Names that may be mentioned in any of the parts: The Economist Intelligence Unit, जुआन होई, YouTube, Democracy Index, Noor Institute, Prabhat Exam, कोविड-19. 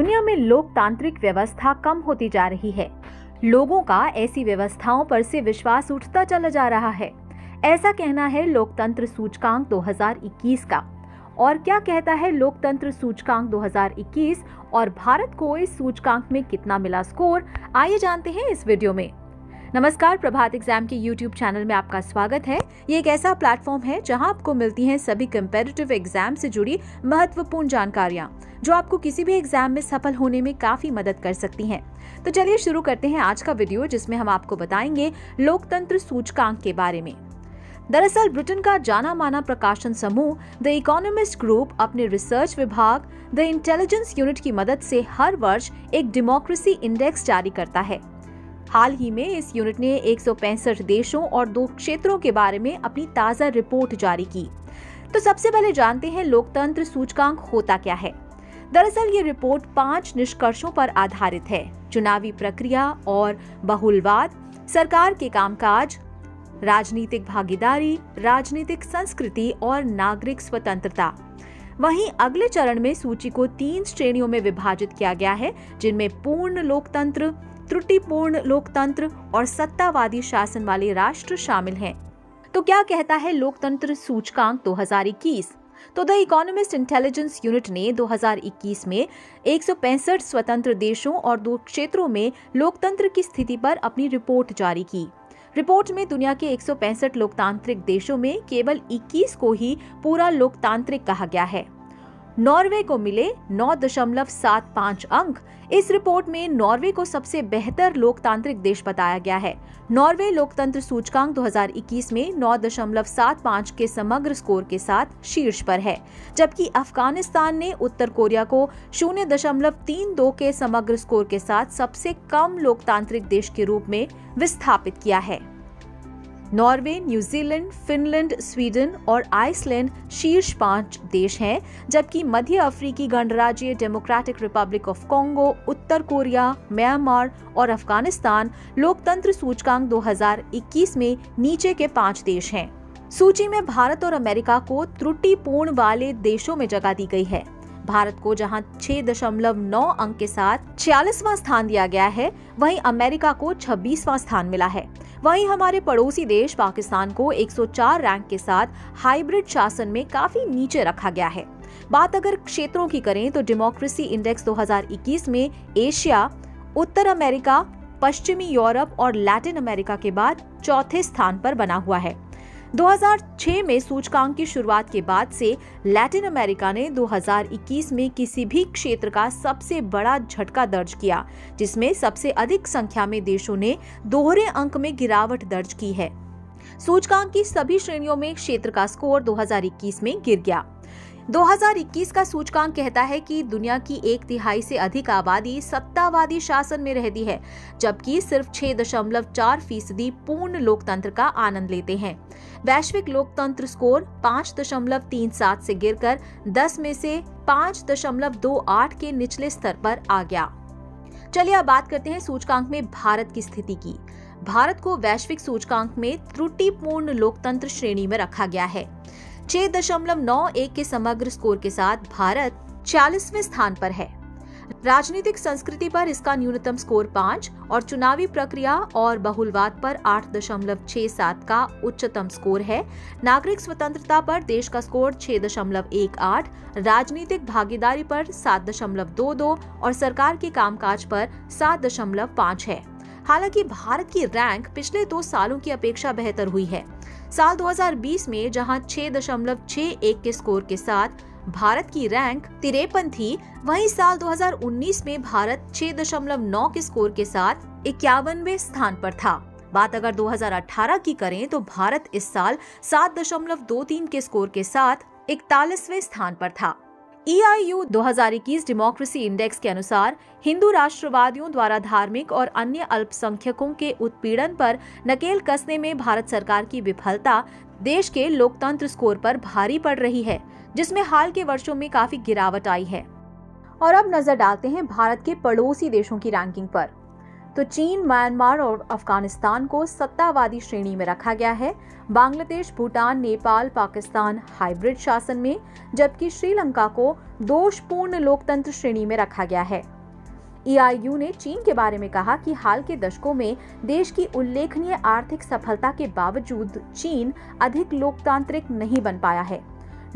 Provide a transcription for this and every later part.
दुनिया में लोकतांत्रिक व्यवस्था कम होती जा रही है। लोगों का ऐसी व्यवस्थाओं पर से विश्वास उठता चला जा रहा है, ऐसा कहना है लोकतंत्र सूचकांक 2021 का। और क्या कहता है लोकतंत्र सूचकांक 2021 और भारत को इस सूचकांक में कितना मिला स्कोर, आइए जानते हैं इस वीडियो में। नमस्कार, प्रभात एग्जाम के YouTube चैनल में आपका स्वागत है। ये एक ऐसा प्लेटफॉर्म है जहां आपको मिलती हैं सभी कंपेरेटिव एग्जाम से जुड़ी महत्वपूर्ण जानकारियां, जो आपको किसी भी एग्जाम में सफल होने में काफी मदद कर सकती हैं। तो चलिए शुरू करते हैं आज का वीडियो, जिसमें हम आपको बताएंगे लोकतंत्र सूचकांक के बारे में। दरअसल ब्रिटेन का जाना माना प्रकाशन समूह द इकोनॉमिस्ट ग्रुप अपने रिसर्च विभाग द इंटेलिजेंस यूनिट की मदद से हर वर्ष एक डेमोक्रेसी इंडेक्स जारी करता है। हाल ही में इस यूनिट ने 165 देशों और 2 क्षेत्रों के बारे में अपनी ताजा रिपोर्ट जारी की। तो सबसे पहले जानते हैं लोकतंत्र सूचकांक होता क्या है। दरअसल ये रिपोर्ट 5 निष्कर्षों पर आधारित है: चुनावी प्रक्रिया और बहुलवाद, सरकार के कामकाज, राजनीतिक भागीदारी, राजनीतिक संस्कृति और नागरिक स्वतंत्रता। वहीं अगले चरण में सूची को 3 श्रेणियों में विभाजित किया गया है, जिनमें पूर्ण लोकतंत्र, त्रुटिपूर्ण लोकतंत्र और सत्तावादी शासन वाले राष्ट्र शामिल हैं। तो क्या कहता है लोकतंत्र सूचकांक 2021? तो द इकोनॉमिस्ट इंटेलिजेंस यूनिट ने 2021 में 165 स्वतंत्र देशों और 2 क्षेत्रों में लोकतंत्र की स्थिति पर अपनी रिपोर्ट जारी की। रिपोर्ट में दुनिया के 165 लोकतांत्रिक देशों में केवल 21 को ही पूरा लोकतांत्रिक कहा गया है। नॉर्वे को मिले 9.75 अंक। इस रिपोर्ट में नॉर्वे को सबसे बेहतर लोकतांत्रिक देश बताया गया है। नॉर्वे लोकतंत्र सूचकांक 2021 में 9.75 के समग्र स्कोर के साथ शीर्ष पर है, जबकि अफगानिस्तान ने उत्तर कोरिया को 0.32 के समग्र स्कोर के साथ सबसे कम लोकतांत्रिक देश के रूप में विस्थापित किया है। नॉर्वे, न्यूजीलैंड, फिनलैंड, स्वीडन और आइसलैंड शीर्ष 5 देश हैं, जबकि मध्य अफ्रीकी गणराज्य, डेमोक्रेटिक रिपब्लिक ऑफ कोंगो, उत्तर कोरिया, म्यांमार और अफगानिस्तान लोकतंत्र सूचकांक 2021 में नीचे के 5 देश हैं। सूची में भारत और अमेरिका को त्रुटिपूर्ण वाले देशों में जगह दी गई है। भारत को जहां 6.9 अंक के साथ 46वां स्थान दिया गया है, वहीं अमेरिका को 26वां स्थान मिला है। वहीं हमारे पड़ोसी देश पाकिस्तान को 104 रैंक के साथ हाइब्रिड शासन में काफी नीचे रखा गया है। बात अगर क्षेत्रों की करें तो डेमोक्रेसी इंडेक्स 2021 में एशिया, उत्तर अमेरिका, पश्चिमी यूरोप और लैटिन अमेरिका के बाद 4थे स्थान पर बना हुआ है। 2006 में सूचकांक की शुरुआत के बाद से लैटिन अमेरिका ने 2021 में किसी भी क्षेत्र का सबसे बड़ा झटका दर्ज किया, जिसमें सबसे अधिक संख्या में देशों ने दोहरे अंक में गिरावट दर्ज की है। सूचकांक की सभी श्रेणियों में क्षेत्र का स्कोर 2021 में गिर गया। 2021 का सूचकांक कहता है कि दुनिया की 1/3 से अधिक आबादी सत्तावादी शासन में रहती है, जबकि सिर्फ 6.4% पूर्ण लोकतंत्र का आनंद लेते हैं। वैश्विक लोकतंत्र स्कोर 5.37 से गिरकर 10 में से 5.28 के निचले स्तर पर आ गया। चलिए अब बात करते हैं सूचकांक में भारत की स्थिति की। भारत को वैश्विक सूचकांक में त्रुटिपूर्ण लोकतंत्र श्रेणी में रखा गया है। 6.91 के समग्र स्कोर के साथ भारत 46वें स्थान पर है। राजनीतिक संस्कृति पर इसका न्यूनतम स्कोर 5 और चुनावी प्रक्रिया और बहुलवाद पर 8.67 का उच्चतम स्कोर है। नागरिक स्वतंत्रता पर देश का स्कोर 6.18, राजनीतिक भागीदारी पर 7.22 और सरकार के कामकाज पर 7.5 है। हालांकि भारत की रैंक पिछले 2 सालों की अपेक्षा बेहतर हुई है। साल 2020 में जहां 6.61 के स्कोर के साथ भारत की रैंक 53 थी, वहीं साल 2019 में भारत 6.9 के स्कोर के साथ 51वें स्थान पर था। बात अगर 2018 की करें तो भारत इस साल 7.23 के स्कोर के साथ 41वें स्थान पर था। EIU 2021 डेमोक्रेसी इंडेक्स के अनुसार हिंदू राष्ट्रवादियों द्वारा धार्मिक और अन्य अल्पसंख्यकों के उत्पीड़न पर नकेल कसने में भारत सरकार की विफलता देश के लोकतंत्र स्कोर पर भारी पड़ रही है, जिसमें हाल के वर्षों में काफी गिरावट आई है। और अब नजर डालते हैं भारत के पड़ोसी देशों की रैंकिंग पर। तो चीन, म्यांमार और अफगानिस्तान को सत्तावादी श्रेणी में रखा गया है। बांग्लादेश, भूटान, नेपाल, पाकिस्तान हाइब्रिड शासन में, जबकि श्रीलंका को दोषपूर्ण लोकतंत्र श्रेणी में रखा गया है। EIU ने चीन के बारे में कहा कि हाल के दशकों में देश की उल्लेखनीय आर्थिक सफलता के बावजूद चीन अधिक लोकतांत्रिक नहीं बन पाया है।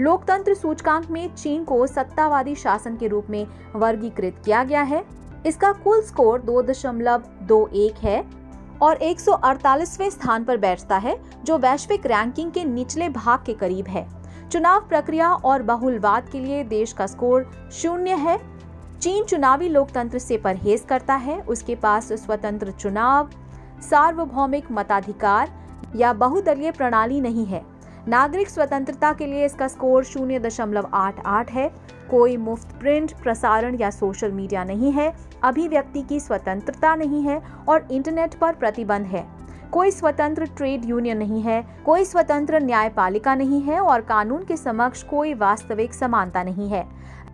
लोकतंत्र सूचकांक में चीन को सत्तावादी शासन के रूप में वर्गीकृत किया गया है। इसका कुल स्कोर 2.21 है और 148वें स्थान पर बैठता है, जो वैश्विक रैंकिंग के निचले भाग के करीब है। चुनाव प्रक्रिया और बहुलवाद के लिए देश का स्कोर 0 है। चीन चुनावी लोकतंत्र से परहेज करता है। उसके पास स्वतंत्र चुनाव, सार्वभौमिक मताधिकार या बहुदलीय प्रणाली नहीं है। नागरिक स्वतंत्रता के लिए इसका स्कोर 0.88 है। कोई मुफ्त प्रिंट, प्रसारण या सोशल मीडिया नहीं है। अभिव्यक्ति की स्वतंत्रता नहीं है और इंटरनेट पर प्रतिबंध है। कोई स्वतंत्र ट्रेड यूनियन नहीं है। कोई स्वतंत्र न्यायपालिका नहीं है और कानून के समक्ष कोई वास्तविक समानता नहीं है।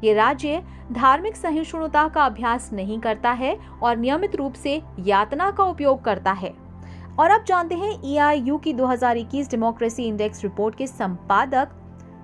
ये राज्य धार्मिक सहिष्णुता का अभ्यास नहीं करता है और नियमित रूप से यातना का उपयोग करता है। और अब जानते हैं EIU की 2021 डेमोक्रेसी इंडेक्स रिपोर्ट के संपादक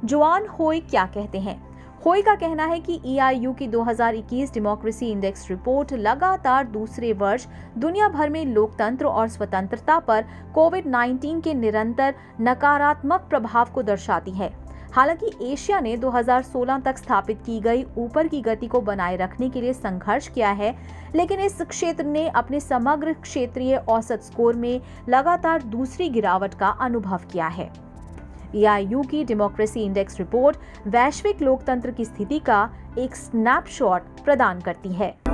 जुआन होई क्या कहते हैं। होई का कहना है कि EIU की 2021 डेमोक्रेसी इंडेक्स रिपोर्ट लगातार दूसरे वर्ष दुनिया भर में लोकतंत्र और स्वतंत्रता पर कोविड-19 के निरंतर नकारात्मक प्रभाव को दर्शाती है। हालांकि एशिया ने 2016 तक स्थापित की गई ऊपर की गति को बनाए रखने के लिए संघर्ष किया है, लेकिन इस क्षेत्र ने अपने समग्र क्षेत्रीय औसत स्कोर में लगातार दूसरी गिरावट का अनुभव किया है। EIU की डेमोक्रेसी इंडेक्स रिपोर्ट वैश्विक लोकतंत्र की स्थिति का एक स्नैपशॉट प्रदान करती है।